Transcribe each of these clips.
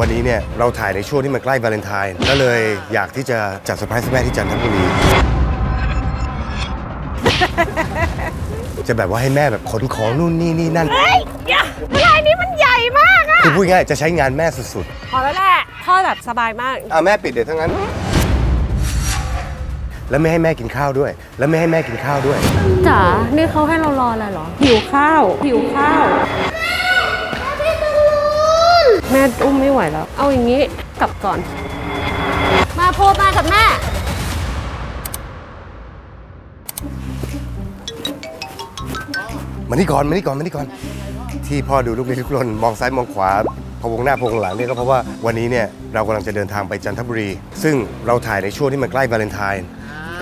วันนี้เนี่ยเราถ่ายในช่วงที่มันใกล้วาเลนไทน์ก็เลยอยากที่จะจัดเซอร์ไพรส์แม่ที่จันทบุรีจะแบบว่าให้แม่แบบขนของนู่นนี่นี่นั่นเฮ้ยยายนี่มันใหญ่มากอะคือพูดง่ายจะใช้งานแม่สุดๆพอแล้วแหละพ่อแบบสบายมากแม่ปิดเดี๋ยวทั้งนั้นแล้วไม่ให้แม่กินข้าวด้วยจ๋านี่เขาให้เรารออะไรหรอหิวข้าวแม่อุ้มไม่ไหวแล้วเอาอย่างนี้กลับก่อนมาโพมากับแม่มานี่ก่อนที่พ่อดูลูกนี้ทุกคนมองซ้ายมองขวาพวงหน้าพวงหลังเนี่ยก็เพราะว่าวันนี้เนี่ยเรากำลังจะเดินทางไปจันทบุรีซึ่งเราถ่ายในช่วงที่มันใกล้วาเลนไทน์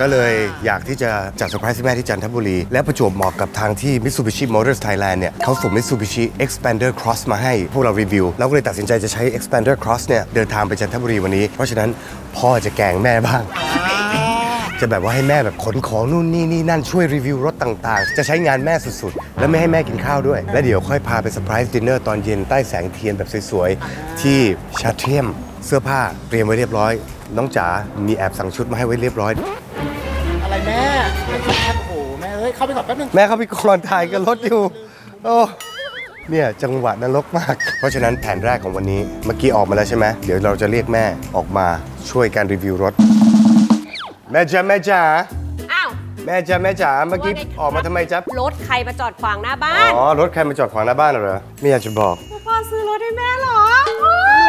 ก็เลยอยากที่จะจัดเซอร์ไพรส์แม่ที่จันทบุรีและประจวบเหมาะกับทางที่ Mitsubishi Motors Thailand เนี่ยเขาส่ง Mitsubishi Xpander Cross มาให้พวกเรารีวิวเราก็เลยตัดสินใจจะใช้ Xpander Cross เนี่ยเดินทางไปจันทบุรีวันนี้เพราะฉะนั้นพ่อจะแกล้งแม่บ้างจะแบบว่าให้แม่แบบขนของนู่นนี่นี่นั่นช่วยรีวิวรถต่างๆจะใช้งานแม่สุดๆและไม่ให้แม่กินข้าวด้วยและเดี๋ยวค่อยพาไปเซอร์ไพรส์ดินเนอร์ตอนเย็นใต้แสงเทียนแบบสวยๆที่ชาเทียมเสื้อผ้าเตรียมไว้เรียบร้อยน้องจ๋ามีแอบสั่งชุดมาให้ไว้เรียบร้อยอะไรแม่โอ้แม่เฮ้ยเข้าไปก่อนแป๊บนึงแม่เข้าไปก่อนถ่ายกันรถอยู่โอ้เนี่ยจังหวะนรกมากเพราะฉะนั้นแผนแรกของวันนี้เมื่อกี้ออกมาแล้วใช่ไหมเดี๋ยวเราจะเรียกแม่ออกมาช่วยการรีวิวรถแม่จ๋าอ้าวแม่จ๋าเมื่อกี้ออกมาทำไมจ๊ะรถใครมาจอดขวางหน้าบ้านอ๋อรถใครมาจอดขวางหน้าบ้านเหรอไม่อยากจะบอกพ่อซื้อรถให้แม่เหรอ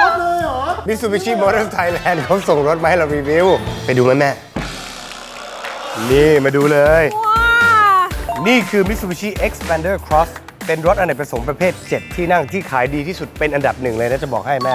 รถเลยเหรอ Mitsubishi Motors Thailand เขาส่งรถมาให้เรารีวิวไปดูไหมแม่นี่มาดูเลยนี่คือ Mitsubishi Xpander Cross เป็นรถอเนกประสงค์ประเภท7ที่นั่งที่ขายดีที่สุดเป็นอันดับ1เลยนะจะบอกให้แม่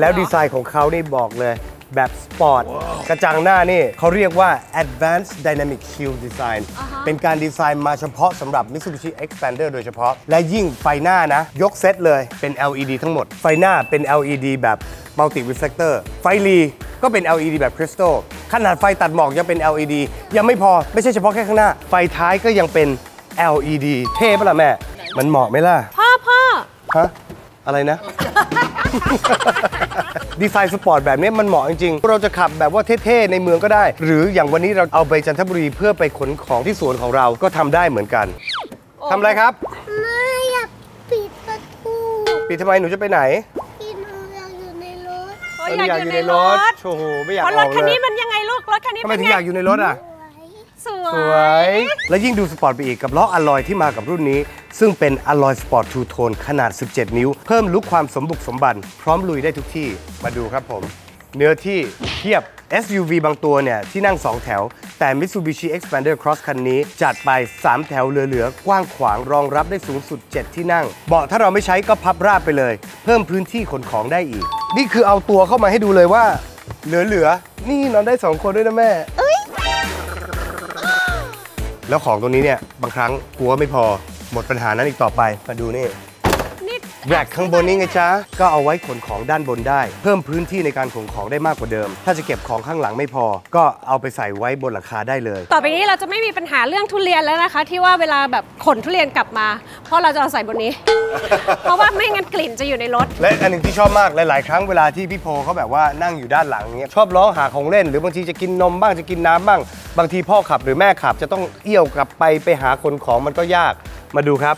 แล้วดีไซน์ของเขานี่บอกเลยแบบสปอร์ตกระจังหน้านี่เขาเรียกว่า Advanced Dynamic Shield Design เป็นการดีไซน์มาเฉพาะสำหรับ Mitsubishi Xpander โดยเฉพาะและยิ่งไฟหน้านะยกเซตเลยเป็น LED ทั้งหมดไฟหน้าเป็น LED แบบ Multi Reflector ไฟลีก็เป็น LED แบบ Crystal ขนาดไฟตัดหมอกยังเป็น LED ยังไม่พอไม่ใช่เฉพาะแค่ข้างหน้าไฟท้ายก็ยังเป็น LED เท่ปะล่ะแม่มันเหมาะไหมล่ะพ่อฮะอะไรนะดีไซน์สปอร์ตแบบนี้มันเหมาะจริงๆเราจะขับแบบว่าเท่ๆในเมืองก็ได้หรืออย่างวันนี้เราเอาไปจันทบุรีเพื่อไปขนของที่สวนของเราก็ทำได้เหมือนกันทำอะไรครับไม่อยากปิดประตูปิดทำไมหนูจะไปไหนอยากอยู่ในรถโอ้โหไม่อยากออกเลยรถคันนี้มันยังไงลูกรถคันนี้ทำไมถึงอยากอยู่ในรถอ่ะสวยและยิ่งดูสปอร์ตไปอีกกับล้ออะลอยที่มากับรุ่นนี้ซึ่งเป็นอะลอยสปอร์ตทูโทนขนาด17นิ้วเพิ่มลุคความสมบุกสมบันพร้อมลุยได้ทุกที่มาดูครับผมเนื้อที่เทียบ SUV บางตัวเนี่ยที่นั่ง2แถวแต่ Mitsubishi Xpander Cross คันนี้จัดไป3แถวเหลือๆกว้างขวางรองรับได้สูงสุด7ที่นั่งเบาะถ้าเราไม่ใช้ก็พับราบไปเลยเพิ่มพื้นที่ขนของได้อีกนี่คือเอาตัวเข้ามาให้ดูเลยว่าเหลือนี่นอนได้2คนด้วยนะแม่แล้วของตัวนี้เนี่ยบางครั้งกลัวไม่พอหมดปัญหานั้นอีกต่อไปมาดูนี่แบกข้างบนนี่ไงจ๊ะก็เอาไว้ขนของด้านบนได้เพิ่มพื้นที่ในการขนของได้มากกว่าเดิมถ้าจะเก็บของข้างหลังไม่พอก็เอาไปใส่ไว้บนหลังคาได้เลยต่อไปนี้เราจะไม่มีปัญหาเรื่องทุเรียนแล้วนะคะที่ว่าเวลาแบบขนทุเรียนกลับมาเพราะเราจะเอาใส่บนนี้ เพราะว่าไม่งั้นกลิ่นจะอยู่ในรถและอันหนึ่งที่ชอบมากหลายๆครั้งเวลาที่พี่โพเขาแบบว่านั่งอยู่ด้านหลังเนี้ยชอบร้องหาของเล่นหรือบางทีจะกินนมบ้างจะกินน้ำบ้างบางทีพ่อขับหรือแม่ขับจะต้องเอี้ยวกลับไปหาขนของมันก็ยากมาดูครับ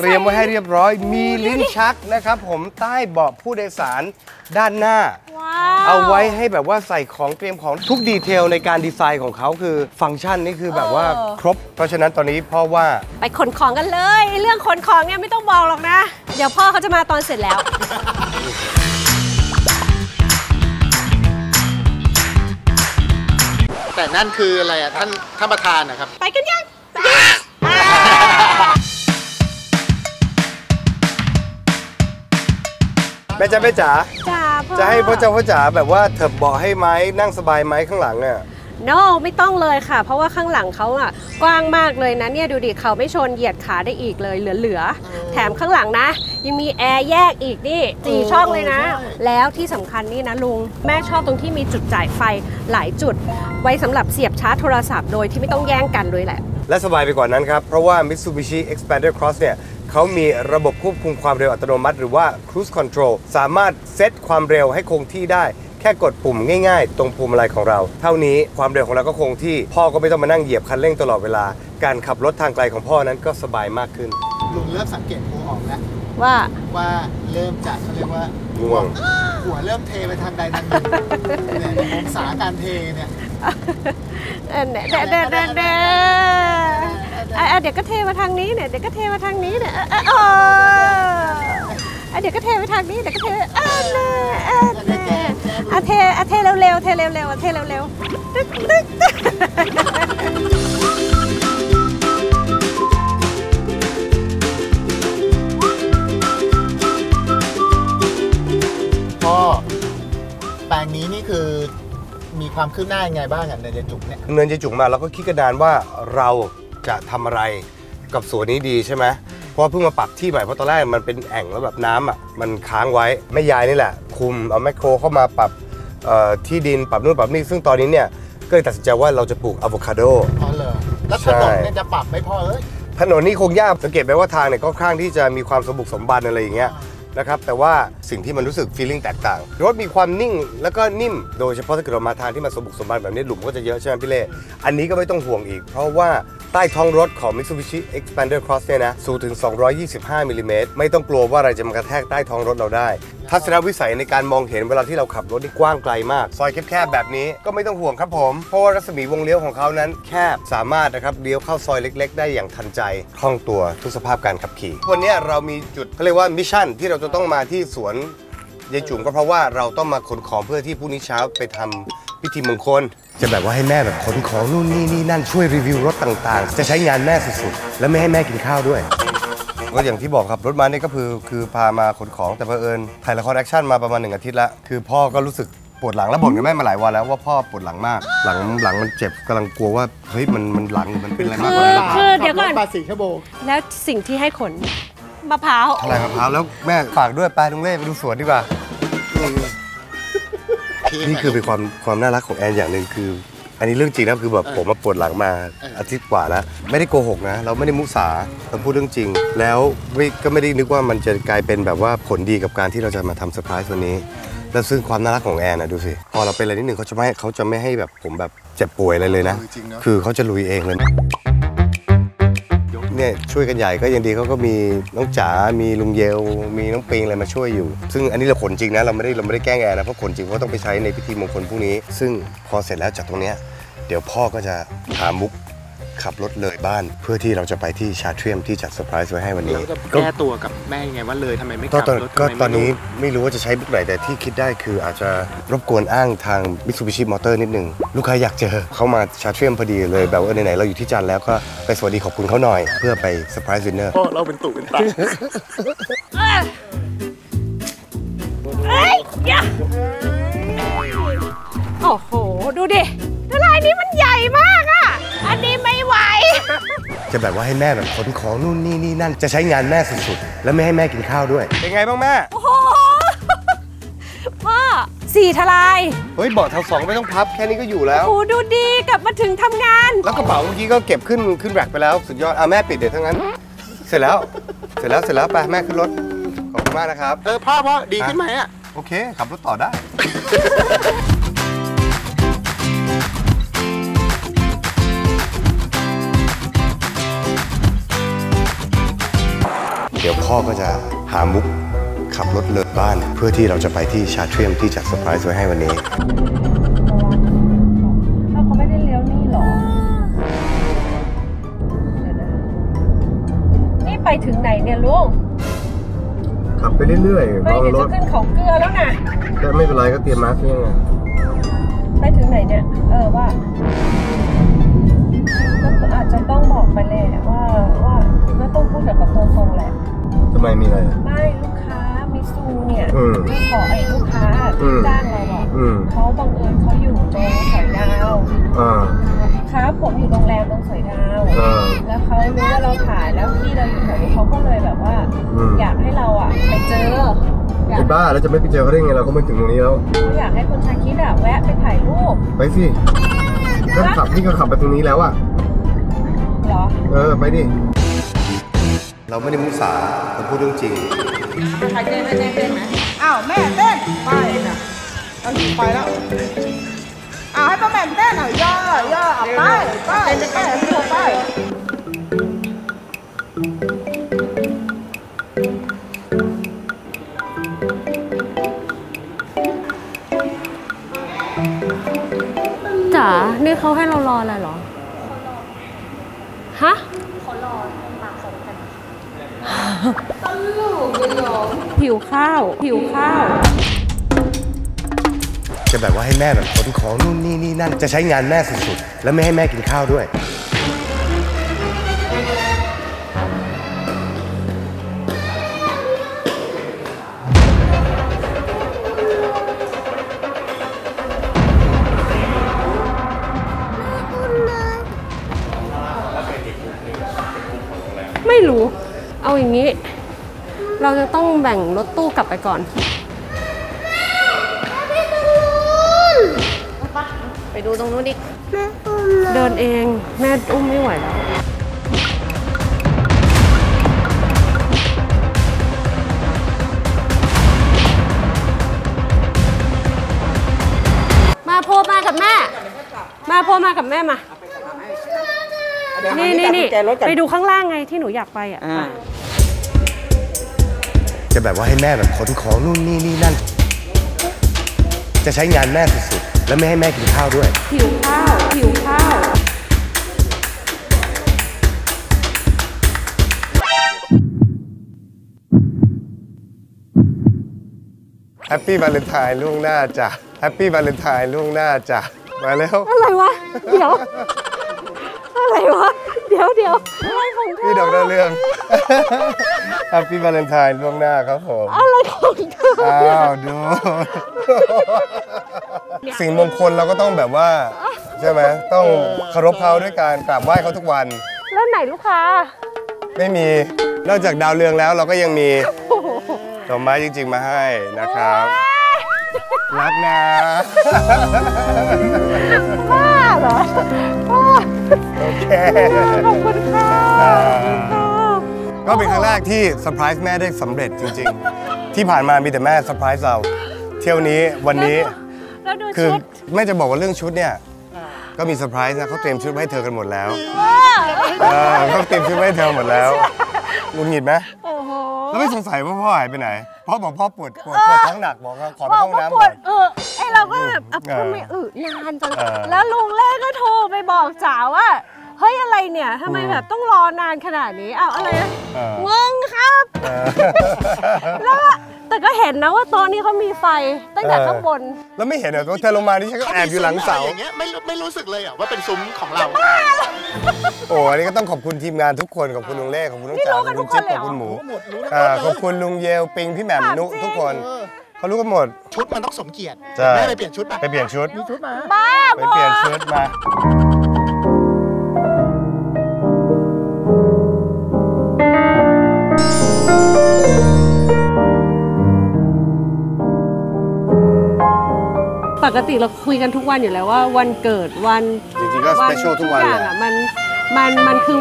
เตรียมไว้ให้เรียบร้อยมีลิ้นชักนะครับผมใต้เบาะผู้โดยสารด้านหน้าเอาไว้ให้แบบว่าใส่ของเตรียมของทุกดีเทลในการดีไซน์ของเขาคือฟังก์ชันนี่คือแบบว่าครบเพราะฉะนั้นตอนนี้พ่อว่าไปขนของกันเลยเรื่องขนของเนี่ยไม่ต้องบอกหรอกนะเดี๋ยวพ่อเขาจะมาตอนเสร็จแล้วแต่นั่นคืออะไรอ่ะท่านประธานนะครับไปกันยังแม่จ๋าจะให้พ่อจ๋าแบบว่าเถิบเบาะให้ไหมนั่งสบายไหมข้างหลังเนี่ย no ไม่ต้องเลยค่ะเพราะว่าข้างหลังเขาอ่ะกว้างมากเลยนะเนี่ยดูดิเขาไม่ชนเหยียดขาได้อีกเลยเหลือแถมข้างหลังนะยังมีแอร์แยกอีกนี่4ช่องเลยนะแล้วที่สำคัญนี่นะลุงแม่ชอบตรงที่มีจุดจ่ายไฟหลายจุดไว้สำหรับเสียบชาร์จโทรศัพท์โดยที่ไม่ต้องแย่งกันเลยแหละและสบายไปกว่านั้นครับเพราะว่า Mitsubishi Xpander Cross เนี่ย เขามีระบบควบคุมความเร็วอัตโนมัติหรือว่า Cruise Control สามารถเซตความเร็วให้คงที่ได้แค่กดปุ่มง่ายๆตรงปุ่มอะไรของเราเท่านี้ความเร็วของเราก็คงที่พ่อก็ไม่ต้องมานั่งเหยียบคันเร่งตลอดเวลาการขับรถทางไกลของพ่อนั้นก็สบายมากขึ้นลุงเริ่มสังเกตตัวออกแล้วว่าเริ่มจากเขาเรียกว่าง่วงหัวเริ่มเทไปทางใดทางหนึ่งเนี่ยองศาการเทเนี่ยเดี๋ยวก็เทมาทางนี้เนี่ยเดี๋ยวก็เทมาทางนี้เนี่ยเดี๋ยวก็เทไปทางนี้เดี๋ยวก็เทเทเร็วๆเทเร็วๆเทเร็วๆตึ๊กตึ๊กพ่อแปลงนี้นี่คือมีความคืบหน้ายังไงบ้างเนินยายจุกเนี่ยเนินยายจุกมาเราก็คิดกันนานว่าเราจะทำอะไรกับสวนนี้ดีใช่ไหมเพราะเพิ่งมาปรับที่ใหม่เพราะตอนแรกมันเป็นแอ่งแล้วแบบน้ำอ่ะมันค้างไว้แม่ยายนี่แหละคุมเอาแมคโครเข้ามาปรับที่ดินปรับนู่นปรับนี่ซึ่งตอนนี้เนี่ยก็เลยตัดสินใจว่าเราจะปลูกอะโวคาโดอ๋อเหรอแล้วถนนเนี่ยจะปรับไม่พอเอ้ยถนนนี่คงยากสังเกตไหมว่าทางเนี่ยก็ค่อนข้างที่จะมีความสมบุกสมบันอะไรอย่างเงี้ยนะครับแต่ว่าสิ่งที่มันรู้สึกฟีลลิ่งแตกต่างรถมีความนิ่งแล้วก็นิ่มโดยเฉพาะถ้าเกิดเรามาทางที่มันสมบุกสมบันแบบนี้หลุมก็จะเยอะใช่ไหมพี่เล่อันนี้ก็ไม่ต้องห่วงอีกเพราะว่าใต้ท้องรถของ Mitsubishi Xpander Cross เนี่ยนะสูงถึง225 มิลลิเมตรไม่ต้องกลัวว่าอะไรจะมากระแทกใต้ท้องรถเราได้ทัศนวิสัยในการมองเห็นเวลาที่เราขับรถนี่กว้างไกลมากซอยแคบๆแบบนี้ก็ไม่ต้องห่วงครับผมเพราะว่ารัศมีวงเลี้ยวของเขานั้นแคบสามารถนะครับเลี้ยวเข้าซอยเล็กๆได้อย่างทันใจคล่องตัวทุกสภาพการขับขี่วันนี้เรามีจุดเขาเรียกว่ามิชชั่นที่เราจะต้องมาที่สวนยายจุ๋มก็เพราะว่าเราต้องมาขนของเพื่อที่พรุ่งนี้เช้าไปทำพิธีมงคลจะแบบว่าให้แม่แบบขนของนู่นนี่นั่นช่วยรีวิวรถต่างๆจะใช้งานแม่สุดๆและไม่ให้แม่กินข้าวด้วยก็อย่างที่บอกครับรถมาเนี่ยก็คือพามาขนของแต่เผอิญถ่ายละครแอคชั่นมาประมาณ1 อาทิตย์ละคือพ่อก็รู้สึกปวดหลังแล้วบ่นกับแม่มาหลายวันแล้วว่าพ่อปวดหลังมากหลังมันเจ็บกำลังกลัวว่าเฮ้ยมันหลังมันเป็นอะไรมากกว่าคือเดี๋ยวก่อนแล้วสิ่งที่ให้ขนมะพร้าวอะไรมะพร้าวแล้วแม่ฝากด้วยไปลุงเล่ไปดูสวนดีกว่านี่คือเป็นความน่ารักของแอนอย่างหนึ่งคืออันนี้เรื่องจริงนะคือแบบผมมาปวดหลังมาอาทิตย์กว่าแล้วไม่ได้โกหกนะเราไม่ได้มุสาเราพูดเรื่องจริงแล้วก็ไม่ได้นึกว่ามันจะกลายเป็นแบบว่าผลดีกับการที่เราจะมาทำเซอร์ไพรส์วันนี้แล้วซึ่งความน่ารักของแอนนะดูสิพอเราเป็นอะไรนิดหนึ่งเขาจะไม่ให้แบบผมแบบเจ็บป่วยอะไรเลยนะคือเขาจะลุยเองเลยเนี่ยช่วยกันใหญ่ก็ยังดีเขาก็มีน้องจ๋ามีลุงเยลมีน้องปิงอะไรมาช่วยอยู่ซึ่งอันนี้เราขนจริงนะเราไม่ได้แกล้งแอร์นะเพราะขนจริงเพราะต้องไปใช้ในพิธีมงคลพวกนี้ซึ่งพอเสร็จแล้วจากตรงเนี้ยเดี๋ยวพ่อก็จะหามุกขับรถเลยบ้านเพื่อที่เราจะไปที่ชาเทียมที่จัดเซอร์ไพรส์ไว้ให้วันนี้แก้ตัวกับแม่ยังไงว่าเลยทำไมไม่ขับรถก็ตอนนี้ไม่รู้ว่าจะใช้มุกไหนแต่ที่คิดได้คืออาจจะรบกวนอ้างทาง Mitsubishi Motors นิดนึงลูกค้าอยากเจอเขามาชาเทียมพอดีเลยแบบว่าไหนๆเราอยู่ที่จันแล้วก็ไปสวัสดีขอบคุณเขาหน่อยเพื่อไปเซอร์ไพรส์ดินเนอร์พ่อเราเป็นตู่เป็นตาโอ้โหดูดิอะไรนี้มันใหญ่มากอ่ะอันนี้ไม่ไหวจะแบบว่าให้แม่แบบขนของนู่นนี่นั่นจะใช้งานแม่สุดๆและไม่ให้แม่กินข้าวด้วยเป็นไงบ้างแม่โอ้โหพ่อ4 ทลายเฮ้ยเบาะ2 ไม่ต้องพับแค่นี้ก็อยู่แล้วโอ้ดูดีกลับมาถึงทำงานแล้วกระเป๋าเมื่อกี้ก็เก็บขึ้นแร็คไปแล้วสุดยอดเอาแม่ปิดเดี๋ยวทั้งนั้นเสร็จแล้วไปแม่ขึ้นรถขอบคุณมากนะครับพ่อดีขึ้นไหมอ่ะโอเคขับรถต่อได้เดี๋ยวพ่อก็จะหามุกขับรถเลยบ้านเพื่อที่เราจะไปที่ชาเทียมที่จัดเซอร์ไพรส์ไว้ให้วันนี้เขาไม่ได้เลี้ยวนี่หรอนี่ไปถึงไหนเนี่ยลูกขับไปเรื่อยๆไม่เดี๋ยวจะขึ้นเขาเกลือแล้วนะแต่ไม่เป็นไรก็เตรียมมาร์คเนี่ยไปถึงไหนเนี่ยว่าก็อาจจะต้องบอกไปเลยว่าคือก็ต้องพูดแบบตรงๆแหละทำไมมีอะไรไม่ลูกค้ามิซูเนี่ยขอไอ้ลูกค้าที่จ้างเราอ่ะเขาบังเอิญเขาอยู่ตรงสอยดาวครับผมอยู่โรงแรมตรงสอยดาวแล้วเขารู้ว่าเราถ่ายแล้วพี่เราอยู่แถวนี้เขาก็เลยแบบว่าอยากให้เราอ่ะไปเจอไอ้บ้าแล้วจะไม่ไปเจอเขาได้ไงเราก็มาถึงตรงนี้แล้วอยากให้คุณชาคิดอ่ะแวะไปถ่ายรูปไปสิก็ขับนี่ก็ขับไปตรงนี้แล้วอ่ะไปดิเรา เราไม่ได้มุสาเราพูดเรื่องจริงใครเต้นเต้นไหมอ้าวแม่เต้นไปนะเอาหิ้วไปแล้วอ้าวให้ป้าแม่เต้นหน่อยย่อเอาไปเต้นไปจ๋านี่เขาให้เรารออะไรหรอฮะเขารอปากสองกันตลูกเลยหรอหิวข้าวจะแบบว่าให้แม่แบบขนของนู่นนี่นั่นจะใช้งานแม่สุดๆแล้วไม่ให้แม่กินข้าวด้วยไม่รู้เอาอย่างนี้เราจะต้องแบ่งรถตู้กลับไปก่อนไปดูตรงนู้นดิเดินเองแม่อุ้มไม่ไหวแล้วมาโพมากับแม่มาโพมากับแม่มานี่ไปดูข้างล่างไงที่หนูอยากไปอ่ะจะแบบว่าให้แม่แบบขนของนู่นนี่นั่นจะใช้งานแม่สุดๆแล้วไม่ให้แม่กินข้าวด้วยหิวข้าวแฮปปี้วาเลนไทน์ล่วงหน้าจ้ะแฮปปี้วาเลนไทน์ล่วงหน้าจ้ะมาแล้วอะไรวะเดี๋ยวอะไรวะเดี๋ยวพี่ดอกดาวเรืองแฮปปี้วาเลนไทน์ล่วงหน้าครับผมอะไรของเธออ้าวดูสิ่งมงคลเราก็ต้องแบบว่าใช่ไหมต้องเคารพเขาด้วยการกราบไหว้เขาทุกวันแล้วไหนลูกค้าไม่มีนอกจากดาวเรืองแล้วเราก็ยังมีดอกไม้จริงๆมาให้นะครับรักนะบ้าเหรอโอเคขอบคุณค่ะก็เป็นครั้งแรกที่เซอร์ไพรส์แม่ได้สำเร็จจริงๆที่ผ่านมามีแต่แม่เซอร์ไพรส์เราเที่ยวนี้วันนี้คือแม่จะบอกว่าเรื่องชุดเนี่ยก็มีเซอร์ไพรส์นะเขาเตรียมชุดไว้ให้เธอกันหมดแล้วเขาเตรียมชุดไว้ให้เธอหมดแล้วงุนหงิดไหมแล้วไม่สงสัยว่าพ่อหายไปไหนพ่อบอกพ่อปวดท้องหนักบอกขอไปห้องน้ำหน่อยไอเราก็แบบพ่อไม่นานจังแล้วลุงเล่ก็โทรไปบอกจ๋าว่าเฮ้ยอะไรเนี่ยทำไมแบบต้องรอนานขนาดนี้เอาอะไรเวิ้งครับแล้วแต่ก็เห็นนะว่าโต๊ะนี้เขามีไฟตั้งแต่ข้างบนแล้วไม่เห็นเหรอเธอลงมานี่ฉันก็แอบอยู่หลังเสาอย่างเงี้ยไม่รู้สึกเลยอ่ะว่าเป็นซุ้มของเราโอ้อันนี้ก็ต้องขอบคุณทีมงานทุกคนขอบคุณลุงเล่ขอบคุณลุงจ๋าขอบคุณลุงจิ๊บขอบคุณหมูขอบคุณลุงเยลปิงพี่แหม่มนุทุกคนเขารู้กันหมดชุดมันต้องสมเกียรติแม่ไปเปลี่ยนชุดไปเปลี่ยนชุดไปเปลี่ยนชุดมาปกติเราคุยกันทุกวันอยู่แล้วว่าวันเกิดวันจริงๆก็สเปเชียลทุกวันอ่ะมันคือ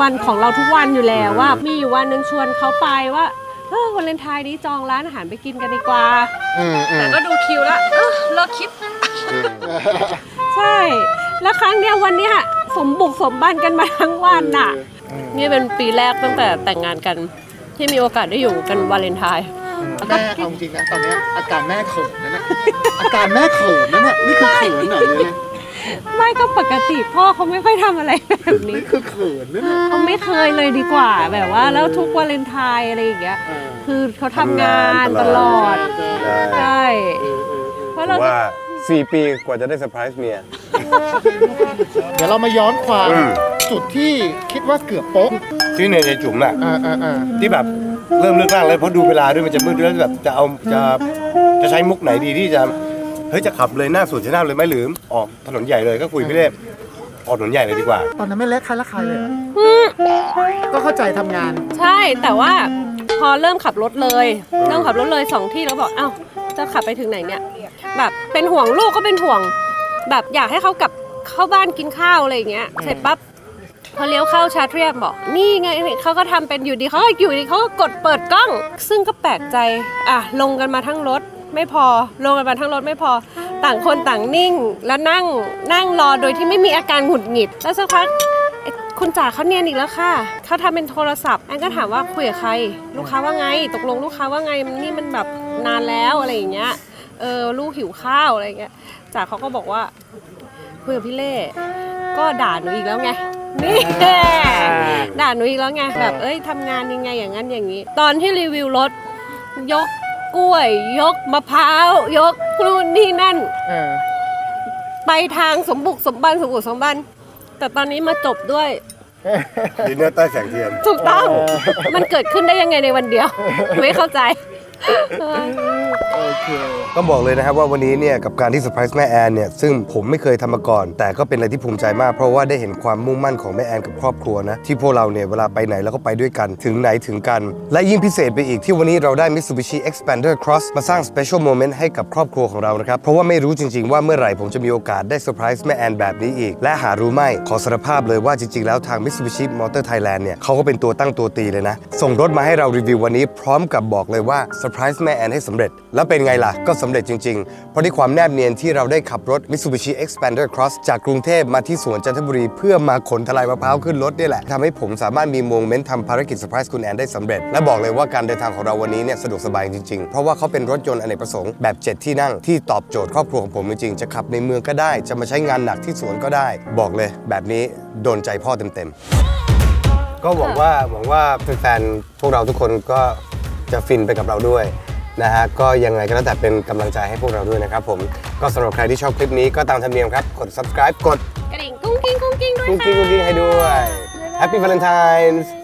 วันของเราทุกวันอยู่แล้วว่ามีวันนึงชวนเขาไปว่าเออวันเลนไทน์นี้จองร้านอาหารไปกินกันดีกว่าแต่ก็ดูคิวแล้วเลิกคิดใช่แล้วครั้งเนี้ยวันนี้สมบุกสมบันกันมาทั้งวันน่ะนี่เป็นปีแรกตั้งแต่แต่งงานกันที่มีโอกาสได้อยู่กันวาเลนไทน์แม่เอาจริงนะตอนนี้อาการแม่เขินนะเนี่ยอาการแม่เขินนะเนี่ยนี่คือเขินหน่อยเลยนะไม่ก็ปกติพ่อเขาไม่ค่อยทำอะไรแบบนี้นี่คือเขินนะเขาไม่เคยเลยดีกว่าแบบว่าแล้วทุกวาเลนไทน์อะไรอย่างเงี้ยคือเขาทำงานตลอดใช่เพราะเรา4 ปีกว่าจะได้เซอร์ไพรส์เมียเดี๋ยวเรามาย้อนความจุดที่คิดว่าเกือบโป๊ะที่เนยจะจุ๋มแหละที่แบบเริ่มเลือกร่างเลยเพราะดูเวลาด้วยมันจะมืดแล้วแบบจะใช้มุกไหนดีที่จะเฮ้ยจะขับเลยหน้าสวนชะน้ำเลยไหมหรือออกถนนใหญ่เลยก็คุยพี่เล็กออกถนนใหญ่เลยดีกว่าตอนนั้นไม่เล็กใครเลยก็เข้าใจทำงานใช่แต่ว่าพอเริ่มขับรถเลย2ที่แล้วบอกเอ้าจะขับไปถึงไหนเนี่ยแบบเป็นห่วงลูกก็เป็นห่วงแบบอยากให้เขากลับเข้าบ้านกินข้าวอะไรอย่างเงี้ยเสร็จปั๊บ พอเลี้ยวเข้าชาร์จเรียบบอกนี่ไงเขาก็ทำเป็นอยู่ดีเขาก็กดเปิดกล้องซึ่งก็แปลกใจอ่ะลงกันมาทั้งรถไม่พอลงกันมาทั้งรถไม่พอต่างคนต่างนิ่งแล้วนั่งรอโดยที่ไม่มีอาการหงุดหงิดแล้วสักพักคุณจ๋าเขาเนียนอีกแล้วค่ะเขาทำเป็นโทรศัพท์อันก็ถามว่าคุยกับใครลูกค้าว่าไงตกลงลูกค้าว่าไงนี่มันแบบนานแล้วอะไรอย่างเงี้ยลูกหิวข้าวอะไรอย่างเงี้ยจ๋าเขาก็บอกว่าคุยกับพี่เล่ก็ด่าหนูอีกแล้วไงนี่ด่าหนูอีกแล้วไงแบบเอ้ยทำงานยังไงอย่างนั้นอย่างนี้ตอนที่รีวิวรถยกกล้วยยกมะพร้าวยกนู่นนี่นั่นไปทางสมบุกสมบันแต่ตอนนี้มาจบด้วยดินเนอร์ใต้แสงเทียนถูกต้องมันเกิดขึ้นได้ยังไงในวันเดียวไม่เข้าใจต้องบอกเลยนะครับว่าวันนี้เนี่ยกับการที่เซอร์ไพรส์แม่แอนเนี่ยซึ่งผมไม่เคยทำมาก่อนแต่ก็เป็นอะไรที่ภูมิใจมากเพราะว่าได้เห็นความมุ่งมั่นของแม่แอนกับครอบครัวนะที่พวกเราเนี่ยเวลาไปไหนแล้วก็ไปด้วยกันถึงไหนถึงกันและยิ่งพิเศษไปอีกที่วันนี้เราได้ Mitsubishi Xpander Cross มาสร้าง Special Moment ให้กับครอบครัวของเรานะครับเพราะว่าไม่รู้จริงๆว่าเมื่อไหร่ผมจะมีโอกาสได้เซอร์ไพรส์แม่แอนแบบนี้อีกและหารู้ไม่ขอสารภาพเลยว่าจริงๆแล้วทาง Mitsubishi Motors Thailand เนี่ยเขาก็เป็นตัวตั้งตัวตีเลยนะส่งรถมาให้เรารีวิววันนี้พร้อมกับบอกเลยว่าเซอร์ไพรส์แม่แอนให้สำเร็จแล้วเป็นไงล่ะก็สำเร็จจริงๆเพราะที่ความแนบเนียนที่เราได้ขับรถ Mitsubishi Xpander Cross จากกรุงเทพมาที่สวนจันทบุรีเพื่อมาขนทลายมะพร้าวขึ้นรถนี่แหละทำให้ผมสามารถมีโมเมนต์ทำภารกิจเซอร์ไพรส์คุณแอนได้สำเร็จและบอกเลยว่าการเดินทางของเราวันนี้เนี่ยสะดวกสบายจริงๆเพราะว่าเขาเป็นรถยนต์อเนกประสงค์แบบ7ที่นั่งที่ตอบโจทย์ครอบครัวของผมจริงๆจะขับในเมืองก็ได้จะมาใช้งานหนักที่สวนก็ได้บอกเลยแบบนี้โดนใจพ่อเต็มๆก็หวังว่าแฟนๆพวกเราทุกคนก็จะฟินไปกับเราด้วยนะฮะก็ยังไงก็แล้วแต่เป็นกำลังใจให้พวกเราด้วยนะครับผมก็สำหรับใครที่ชอบคลิปนี้ก็ตามธรรมเนียมครับกด subscribe กดกระดิ่งกุ้งกิ้งด้วยให้ด้วย Happy Valentine's